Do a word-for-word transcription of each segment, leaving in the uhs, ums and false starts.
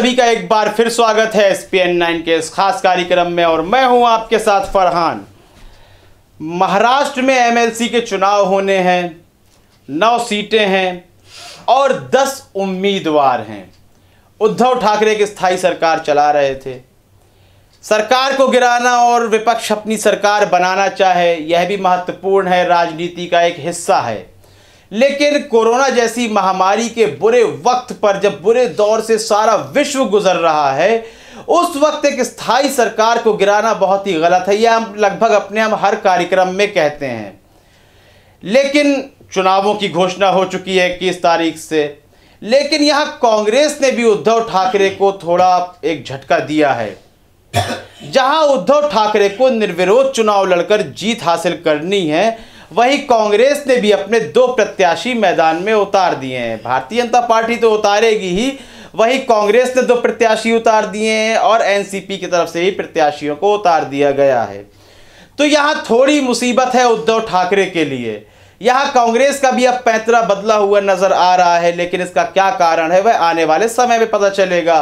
सभी का एक बार फिर स्वागत है एस पी एन नाइन के इस खास कार्यक्रम में और मैं हूं आपके साथ फरहान। महाराष्ट्र में एम एल सी के चुनाव होने हैं, नौ सीटें हैं और दस उम्मीदवार हैं। उद्धव ठाकरे की स्थायी सरकार चला रहे थे। सरकार को गिराना और विपक्ष अपनी सरकार बनाना चाहे यह भी महत्वपूर्ण है, राजनीति का एक हिस्सा है। लेकिन कोरोना जैसी महामारी के बुरे वक्त पर, जब बुरे दौर से सारा विश्व गुजर रहा है, उस वक्त एक स्थायी सरकार को गिराना बहुत ही गलत है। यह हम लगभग अपने हम हर कार्यक्रम में कहते हैं। लेकिन चुनावों की घोषणा हो चुकी है इक्कीस तारीख से, लेकिन यहाँ कांग्रेस ने भी उद्धव ठाकरे को थोड़ा एक झटका दिया है। जहाँ उद्धव ठाकरे को निर्विरोध चुनाव लड़कर जीत हासिल करनी है, वहीं कांग्रेस ने भी अपने दो प्रत्याशी मैदान में उतार दिए हैं। भारतीय जनता पार्टी तो उतारेगी ही, वहीं कांग्रेस ने दो प्रत्याशी उतार दिए हैं और एन सी पी की तरफ से ही प्रत्याशियों को उतार दिया गया है। तो यहाँ थोड़ी मुसीबत है उद्धव ठाकरे के लिए। यहाँ कांग्रेस का भी अब पैंतरा बदला हुआ नजर आ रहा है, लेकिन इसका क्या कारण है वह आने वाले समय में पता चलेगा।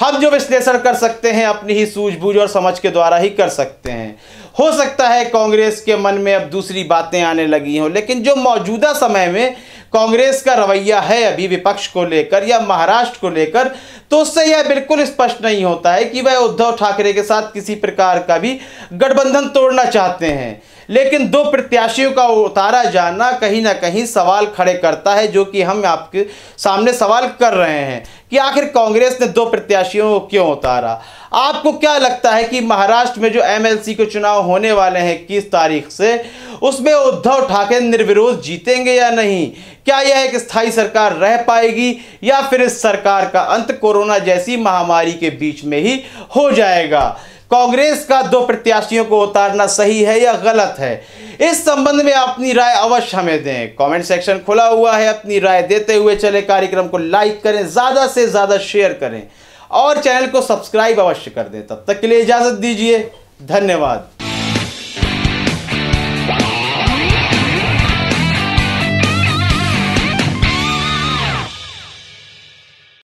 हम जो विश्लेषण कर सकते हैं अपनी ही सूझबूझ और समझ के द्वारा ही कर सकते हैं। हो सकता है कांग्रेस के मन में अब दूसरी बातें आने लगी हों, लेकिन जो मौजूदा समय में कांग्रेस का रवैया है अभी विपक्ष को लेकर या महाराष्ट्र को लेकर, तो उससे यह बिल्कुल स्पष्ट नहीं होता है कि वह उद्धव ठाकरे के साथ किसी प्रकार का भी गठबंधन तोड़ना चाहते हैं। लेकिन दो प्रत्याशियों का उतारा जाना कहीं ना कहीं सवाल खड़े करता है, जो कि हम आपके सामने सवाल कर रहे हैं कि आखिर कांग्रेस ने दो प्रत्याशियों को क्यों उतारा। आपको क्या लगता है कि महाराष्ट्र में जो एम एल सी के चुनाव होने वाले हैं इक्कीस तारीख से, उसमें उद्धव ठाकरे निर्विरोध जीतेंगे या नहीं? क्या यह एक स्थायी सरकार रह पाएगी या फिर इस सरकार का अंत कोरोना जैसी महामारी के बीच में ही हो जाएगा? कांग्रेस का दो प्रत्याशियों को उतारना सही है या गलत है, इस संबंध में अपनी राय अवश्य हमें दें। कमेंट सेक्शन खुला हुआ है, अपनी राय देते हुए चले। कार्यक्रम को लाइक करें, ज़्यादा से ज़्यादा शेयर करें और चैनल को सब्सक्राइब अवश्य कर दें। तब तक के लिए इजाज़त दीजिए, धन्यवाद।